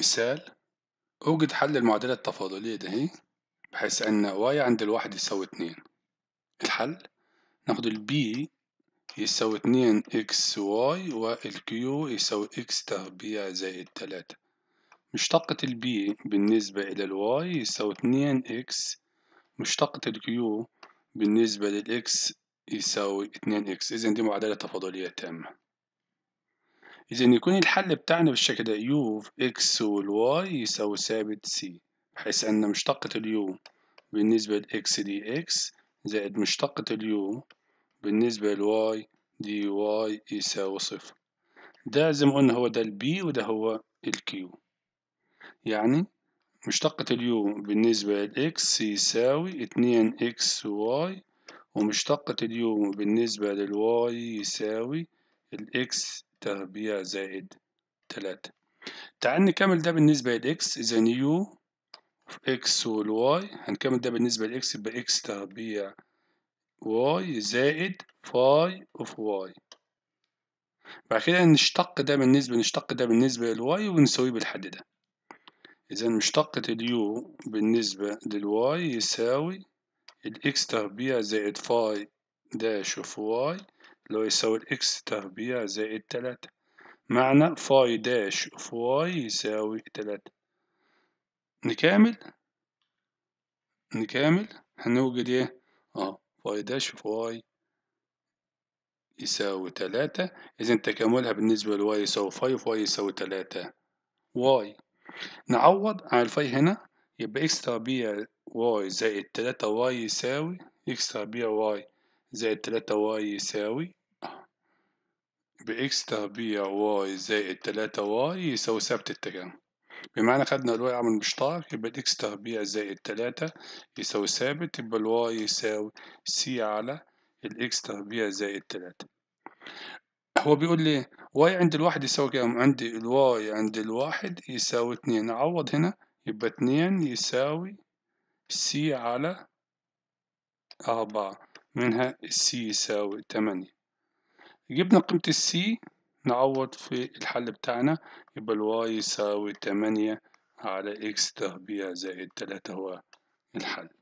مثال، أوجد حل المعادلة التفاضلية ده هي، بحيث أن y عند الواحد يساوي 2. الحل ناخد الb يساوي 2xy والq يساوي x تربيع زائد 3. مشتقة الb بالنسبة إلى الy يساوي 2x، مشتقة الq بالنسبة للx يساوي 2x. إذن دي معادلة تفاضلية تامة. إذن يكون الحل بتاعنا بالشكل ده، u في x والy يساوي ثابت c، بحيث أن مشتقة الu بالنسبة لx دي x زائد مشتقة الu بالنسبة للy دي y يساوي 0. ده زي ما قلنا هو ده الb وده هو الq. يعني مشتقة الu بالنسبة لx يساوي 2xy، ومشتقة الu بالنسبة للy يساوي الx تربيع زائد 3. تعال نكمل ده بالنسبة لإكس. إذا يو في إكس والواي هنكمل ده بالنسبة لإكس، يبقى إكس تربيع واي زائد فاي أوف واي. بعد كده نشتق ده بالنسبة للواي ونساويه بالحد ده. إذا مشتقة اليو بالنسبة للواي يساوي الإكس تربيع زائد فاي داش أوف واي، اللي هو يساوي الإكس تربيع زائد 3. معنى فاي داش أوف واي يساوي 3. نكمل هنوجد ايه؟ فاي داش أوف واي يساوي 3. إذا تكاملها بالنسبة لواي يساوي فاي، وفاي يساوي 3 واي. نعوض على الفاي هنا، يبقى إكس تربيع واي زائد 3 واي يساوي إكس تربيع واي زائد 3 واي يساوي بإكس تربيع واي زائد 3 واي يساوي ثابت التكامل. بمعنى خدنا الواي عامل مشترك، يبقى الإكس تربيع زائد 3 يساوي ثابت، يبقى الواي يساوي سي على الإكس تربيع زائد 3. هو بيقول لي واي عند الواحد يساوي كام؟ عندي الواي عند الواحد يساوي 2. نعوض هنا، يبقى 2 يساوي سي على 4، منها السي يساوي 8. جبنا قيمة السي نعوض في الحل بتاعنا، يبقى الواي يساوي 8 على إكس تربيع زائد 3 هو الحل.